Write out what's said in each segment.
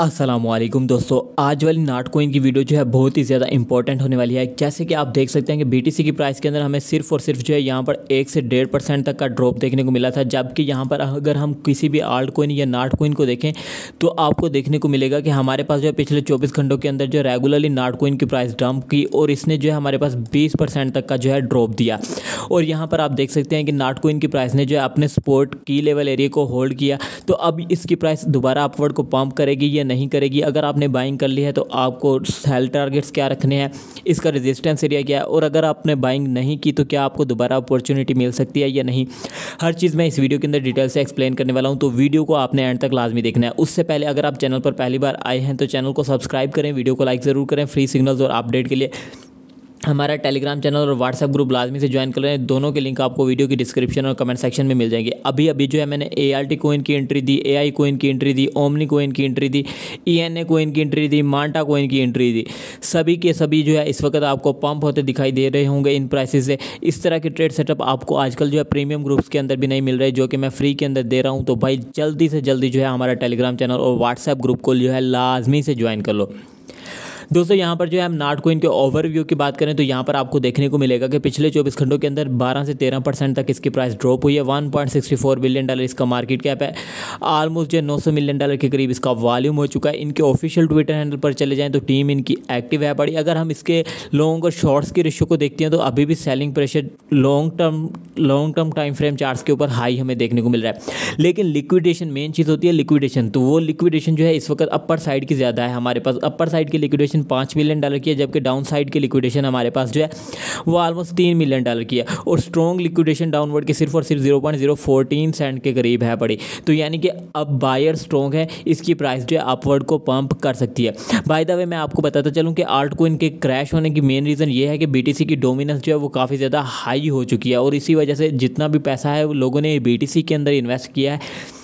अस्सलामुअलैकुम दोस्तों, आज वाली नॉट कॉइन की वीडियो जो है बहुत ही ज़्यादा इंपॉर्टेंट होने वाली है। जैसे कि आप देख सकते हैं कि बीटीसी की प्राइस के अंदर हमें सिर्फ और सिर्फ जो है यहाँ पर 1 से 1.5% तक का ड्रॉप देखने को मिला था। जबकि यहाँ पर अगर हम किसी भी आर्ट कॉइन या नॉट कॉइन को देखें तो आपको देखने को मिलेगा कि हमारे पास जो है पिछले 24 घंटों के अंदर जो रेगुलरली नॉट कॉइन की प्राइस डंप की और इसने जो है हमारे पास 20% तक का जो है ड्रॉप दिया। और यहाँ पर आप देख सकते हैं कि नॉट कॉइन की प्राइस ने जो है अपने सपोर्ट की लेवल एरिया को होल्ड किया। तो अब इसकी प्राइस दोबारा अपवर्ड को पम्प करेगी या नहीं करेगी। अगर आपने बाइंग कर ली है तो आपको सेल टारगेट्स क्या रखने हैं, इसका रेजिस्टेंस एरिया क्या है, और अगर आपने बाइंग नहीं की तो क्या आपको दोबारा अपॉर्चुनिटी मिल सकती है या नहीं, हर चीज़ मैं इस वीडियो के अंदर डिटेल से एक्सप्लेन करने वाला हूं। तो वीडियो को आपने एंड तक लाजमी देखना है। उससे पहले अगर आप चैनल पर पहली बार आए हैं तो चैनल को सब्सक्राइब करें, वीडियो को लाइक ज़रूर करें। फ्री सिग्नल्स और अपडेट के लिए हमारा टेलीग्राम चैनल और व्हाट्सएप ग्रुप लाजमी से ज्वाइन कर रहे हैं। दोनों के लिंक आपको वीडियो की डिस्क्रिप्शन और कमेंट सेक्शन में मिल जाएंगे। अभी जो है मैंने ART कोइन की एंट्री दी, AI कोइन की एंट्री दी, ओमनी कोइन की एंट्री दी, ENA कोइन की एंट्री दी, मांटा कोइन की एंट्री दी। सभी के सभी जो है इस वक्त आपको पंप होते दिखाई दे रहे होंगे इन प्राइसेस से। इस तरह के ट्रेड सेटअप आपको आजकल जो है प्रीमियम ग्रुप्स के अंदर भी नहीं मिल रहे, जो कि मैं फ्री के अंदर दे रहा हूँ। तो भाई जल्दी से जल्दी जो है हमारा टेलीग्राम चैनल और व्हाट्सएप ग्रुप को जो है लाजमी से ज्वाइन कर लो। दोस्तों यहाँ पर जो है हम नॉट कॉइन के ओवरव्यू की बात करें तो यहाँ पर आपको देखने को मिलेगा कि पिछले 24 घंटों के अंदर 12 से 13% तक इसकी प्राइस ड्रॉप हुई है। $1.64 बिलियन इसका मार्केट कैप है। आलमोस्ट जो 900 मिलियन डॉलर के करीब इसका वॉल्यूम हो चुका है। इनके ऑफिशियल ट्विटर हैंडल पर चले जाएँ तो टीम इनकी एक्टिव है बड़ी। अगर हम इसके लॉन्ग और शॉर्ट्स के रेशियो को देखते हैं तो अभी भी selling pressure long term time frame charts के ऊपर हाई हमें देखने को मिल रहा है। लेकिन लिक्विडेशन मेन चीज़ होती है लिक्विडेशन, तो वो लिक्विडेशन जो है इस वक्त अपर साइड की ज़्यादा है। हमारे पास अपर साइड की लिक्विडेशन 5 मिलियन डॉलर की है, जबकि डाउन साइड की लिक्विडेशन हमारे पास जो है वो ऑलमोस्ट 3 मिलियन डॉलर की है। और स्ट्रॉन्ग लिक्विडेशन डाउनवर्ड के सिर्फ और सिर्फ 0.014 सेंट के करीब है पड़ी। तो यानी कि अब बायर स्ट्रॉन्ग है, इसकी प्राइस जो है अपवर्ड को पंप कर सकती है। बाय द वे मैं आपको बताता चलूँ कि आर्ट कॉइन के क्रैश होने की मेन रीज़न ये है कि BTC की डोमिनेंस जो है वो काफ़ी ज़्यादा हाई हो चुकी है और इसी वजह से जितना भी पैसा है वो लोगों ने BTC के अंदर इन्वेस्ट किया है।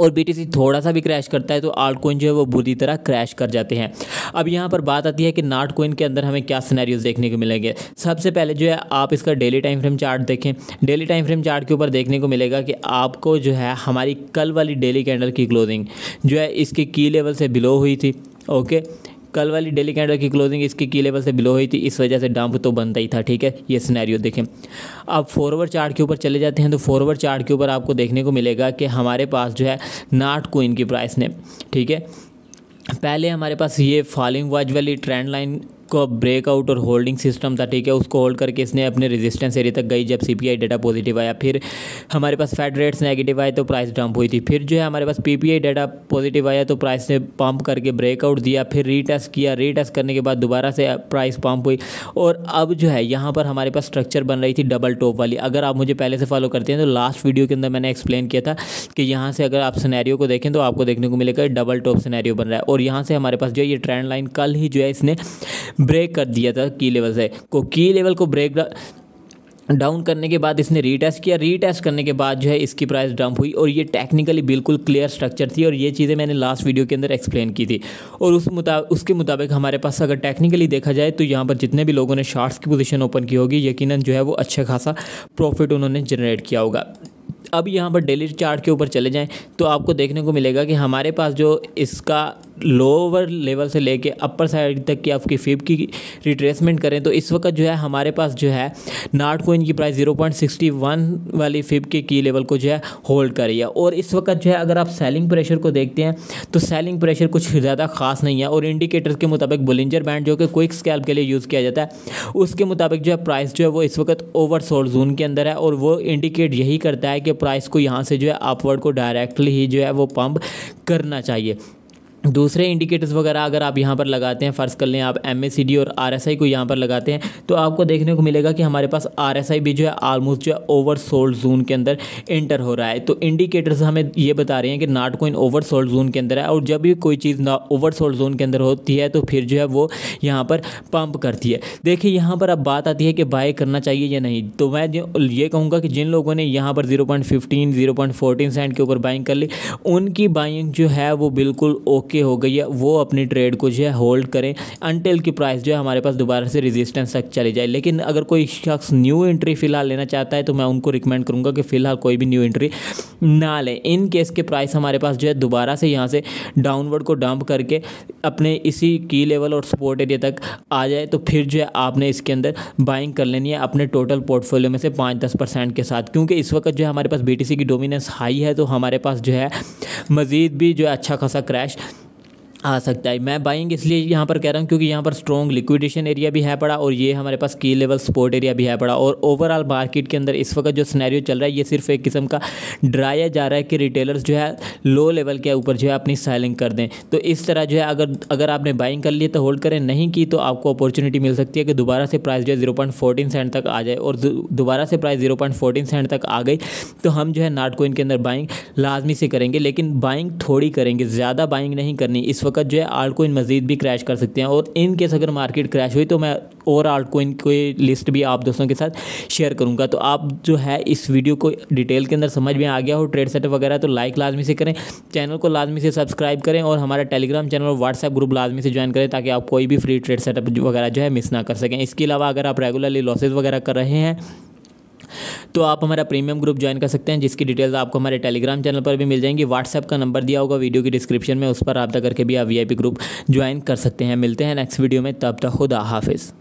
और BTC थोड़ा सा भी क्रैश करता है तो आर्ट कॉइन जो है वो बुरी तरह क्रैश कर जाते हैं। अब यहाँ पर बात आती है कि नॉट कॉइन के अंदर हमें क्या सिनेरियोज देखने को मिलेंगे। सबसे पहले जो है आप इसका डेली टाइम फ्रेम चार्ट देखें। डेली टाइम फ्रेम चार्ट के ऊपर देखने को मिलेगा कि आपको जो है हमारी कल वाली डेली कैंडल की क्लोजिंग जो है इसके की लेवल से बिलो हुई थी। ओके, कल वाली डेली कैंडल की क्लोजिंग इसकी की लेवल से बिलो हुई थी, इस वजह से डंप तो बनता ही था। ठीक है, ये सिनेरियो देखें। अब फॉरवर्ड चार्ट के ऊपर चले जाते हैं तो फॉरवर्ड चार्ट के ऊपर आपको देखने को मिलेगा कि हमारे पास जो है नॉट कॉइन की प्राइस ने, ठीक है, पहले हमारे पास ये फॉलिंग वॉज वाली ट्रेंड लाइन को ब्रेकआउट और होल्डिंग सिस्टम था, ठीक है, उसको होल्ड करके इसने अपने रेजिस्टेंस एरिया तक गई। जब CPI डाटा पॉजिटिव आया, फिर हमारे पास फेड रेट्स नेगेटिव आए तो प्राइस डंप हुई थी। फिर जो है हमारे पास PPI डाटा पॉजिटिव आया तो प्राइस ने पंप करके ब्रेकआउट दिया, फिर रीटेस्ट किया, रीटेस्ट करने के बाद दोबारा से प्राइस पंप हुई। और अब जो है यहाँ पर हमारे पास स्ट्रक्चर बन रही थी डबल टॉप वाली। अगर आप मुझे पहले से फॉलो करते हैं तो लास्ट वीडियो के अंदर मैंने एक्सप्लेन किया था कि यहाँ से अगर आप सिनेरियो को देखें तो आपको देखने को मिलेगा डबल टॉप सिनेरियो बन रहा है। और यहाँ से हमारे पास जो ये ट्रेंड लाइन कल ही जो है इसने ब्रेक कर दिया था की लेवल से को। की लेवल को ब्रेक डाउन करने के बाद इसने रीटेस्ट किया, रीटेस्ट करने के बाद जो है इसकी प्राइस डंप हुई। और ये टेक्निकली बिल्कुल क्लियर स्ट्रक्चर थी और ये चीज़ें मैंने लास्ट वीडियो के अंदर एक्सप्लेन की थी। और उसके मुताबिक हमारे पास अगर टेक्निकली देखा जाए तो यहाँ पर जितने भी लोगों ने शॉर्ट्स की पोजीशन ओपन की होगी यकीनन जो है वो अच्छा खासा प्रॉफिट उन्होंने जनरेट किया होगा। अब यहाँ पर डेली चार्ट के ऊपर चले जाएँ तो आपको देखने को मिलेगा कि हमारे पास जो इसका लोअर लेवल से लेके अपर साइड तक की आपकी फिब की रिट्रेसमेंट करें तो इस वक्त जो है हमारे पास जो है नॉट कॉइन की प्राइस 0.61 वाली फिब के की लेवल को जो है होल्ड कर रही है। और इस वक्त जो है अगर आप सेलिंग प्रेशर को देखते हैं तो सेलिंग प्रेशर कुछ ज़्यादा खास नहीं है। और इंडिकेटर्स के मुताबिक बोलिंजर बैंड जो कि क्विक स्कैल्प के लिए यूज़ किया जाता है उसके मुताबिक जो है प्राइस जो है वो इस वक्त ओवरसोल्ड जोन के अंदर है। और वो इंडिकेट यही करता है कि प्राइस को यहाँ से जो है अपवर्ड को डायरेक्टली ही जो है वो पंप करना चाहिए। दूसरे इंडिकेटर्स वगैरह अगर आप यहाँ पर लगाते हैं, फ़र्ज़ कर लें आप MACD और RSI को यहाँ पर लगाते हैं तो आपको देखने को मिलेगा कि हमारे पास RSI भी जो है आलमोस्ट जो है ओवरसोल्ड जोन के अंदर एंटर हो रहा है। तो इंडिकेटर्स हमें ये बता रहे हैं कि नॉट कॉइन ओवरसोल्ड जोन के अंदर है। और जब भी कोई चीज़ ओवरसोल्ड जोन के अंदर होती है तो फिर जो है वो यहाँ पर पंप करती है। देखिए यहाँ पर अब बात आती है कि बाय करना चाहिए या नहीं। तो मैं ये कहूँगा कि जिन लोगों ने यहाँ पर 0.15 0.14 सेंट के ऊपर बाइंग कर ली उनकी बाइंग जो है वो बिल्कुल ओके की हो गई है वो अपनी ट्रेड को जो है होल्ड करें अनटिल की प्राइस जो है हमारे पास दोबारा से रेजिस्टेंस तक चली जाए। लेकिन अगर कोई शख्स न्यू एंट्री फ़िलहाल लेना चाहता है तो मैं उनको रिकमेंड करूँगा कि फ़िलहाल कोई भी न्यू एंट्री ना लें। इन केस के प्राइस हमारे पास जो है दोबारा से यहाँ से डाउनवर्ड को डंप करके अपने इसी की लेवल और सपोर्ट एरिया तक आ जाए तो फिर जो है आपने इसके अंदर बाइंग कर लेनी है अपने टोटल पोर्टफोलियो में से 5-10% के साथ, क्योंकि इस वक्त जो है हमारे पास BTC की डोमिनेंस हाई है तो हमारे पास जो है मज़ीद भी जो है अच्छा खासा क्रैश आ सकता है। मैं बाइंग इसलिए यहाँ पर कह रहा हूँ क्योंकि यहाँ पर स्ट्रॉन्ग लिक्विडेशन एरिया भी है पड़ा और ये हमारे पास की लेवल सपोर्ट एरिया भी है पड़ा। और ओवरऑल मार्केट के अंदर इस वक्त जो सिनेरियो चल रहा है ये सिर्फ एक किस्म का डराया जा रहा है कि रिटेलर्स जो है लो लेवल के ऊपर जो है अपनी सेलिंग कर दें। तो इस तरह जो है अगर आपने बाइंग कर ली तो होल्ड करें, नहीं की तो आपको अपॉर्चुनिटी मिल सकती है कि दोबारा से प्राइस जो है 0.14 सेंट तक आ जाए। और दोबारा से प्राइस 0.14 सेंट तक आ गई तो हम जो है नॉट कॉइन के अंदर बाइंग लाजमी से करेंगे, लेकिन बाइंग थोड़ी करेंगे, ज़्यादा बाइंग नहीं करनी। इस वक्त जो है आर्ट कोइन मजीद भी क्रैश कर सकते हैं और इन केस अगर मार्केट क्रैश हुई तो मैं और आर्ट कोइन की लिस्ट भी आप दोस्तों के साथ शेयर करूंगा। तो आप जो है इस वीडियो को डिटेल के अंदर समझ में आ गया हो ट्रेड सेटअप वगैरह तो लाइक लाजमी से करें, चैनल को लाजमी से सब्सक्राइब करें और हमारा टेलीग्राम चैनल और व्हाट्सएप ग्रुप लाजमी से ज्वाइन करें ताकि आप कोई भी फ्री ट्रेड सेटअप वगैरह जो है मिस ना कर सकें। इसके अलावा अगर आप रेगुलरली लॉसेज वगैरह कर रहे हैं तो आप हमारा प्रीमियम ग्रुप ज्वाइन कर सकते हैं जिसकी डिटेल्स आपको हमारे टेलीग्राम चैनल पर भी मिल जाएंगी। व्हाट्सएप का नंबर दिया होगा वीडियो की डिस्क्रिप्शन में, उस पर रब्ता करके भी आप VIP ग्रुप ज्वाइन कर सकते हैं। मिलते हैं नेक्स्ट वीडियो में, तब तक खुदा हाफिज़।